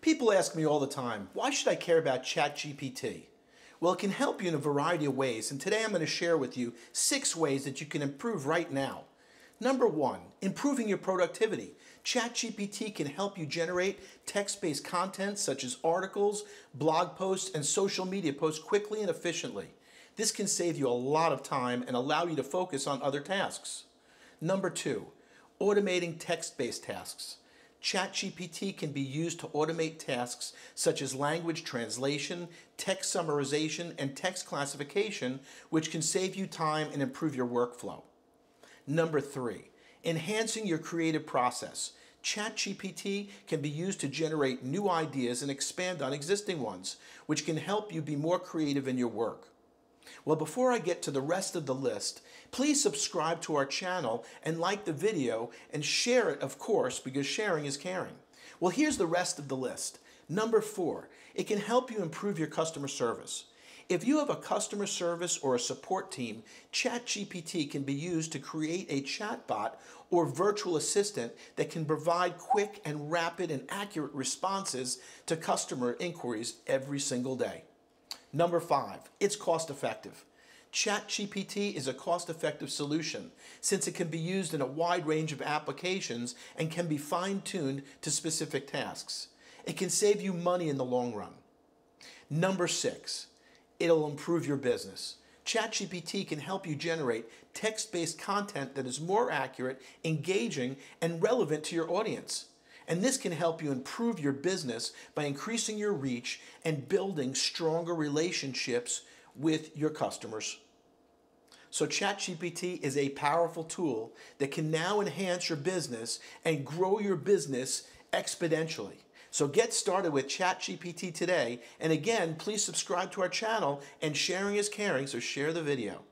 People ask me all the time, why should I care about ChatGPT? Well, it can help you in a variety of ways, and today I'm going to share with you 6 ways that you can improve right now. Number 1, improving your productivity. ChatGPT can help you generate text-based content such as articles, blog posts, and social media posts quickly and efficiently. This can save you a lot of time and allow you to focus on other tasks. Number 2, automating text-based tasks. ChatGPT can be used to automate tasks such as language translation, text summarization, and text classification, which can save you time and improve your workflow. Number 3, enhancing your creative process. ChatGPT can be used to generate new ideas and expand on existing ones, which can help you be more creative in your work. Well, before I get to the rest of the list, please subscribe to our channel and like the video and share it, of course, because sharing is caring. Well, here's the rest of the list. Number 4, it can help you improve your customer service. If you have a customer service or a support team, ChatGPT can be used to create a chatbot or virtual assistant that can provide quick and rapid and accurate responses to customer inquiries every single day. Number 5, it's cost-effective. ChatGPT is a cost-effective solution since it can be used in a wide range of applications and can be fine-tuned to specific tasks. It can save you money in the long run. Number 6, it'll improve your business. ChatGPT can help you generate text-based content that is more accurate, engaging, and relevant to your audience. And this can help you improve your business by increasing your reach and building stronger relationships with your customers. So ChatGPT is a powerful tool that can now enhance your business and grow your business exponentially. So get started with ChatGPT today. And again, please subscribe to our channel, and sharing is caring, so share the video.